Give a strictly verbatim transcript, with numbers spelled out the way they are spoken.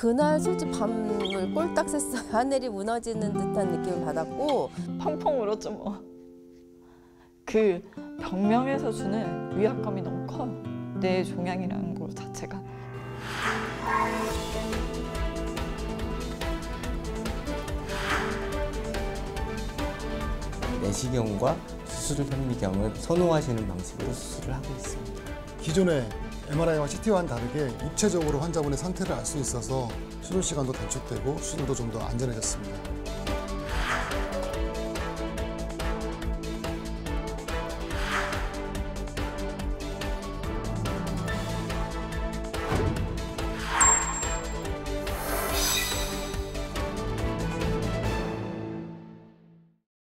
그날 솔직히 밤을 꼴딱 샜어요. 하늘이 무너지는 듯한 느낌을 받았고 펑펑 울었죠 뭐. 그 병명에서 주는 위압감이 너무 커요. 내 종양이라는 것 자체가. 내시경과 수술 편미경을 선호하시는 방식으로 수술을 하고 있습니다. 기존의 엠알아이와 씨티와는 다르게 입체적으로 환자분의 상태를 알 수 있어서 수술 시간도 단축되고 수술도 좀 더 안전해졌습니다.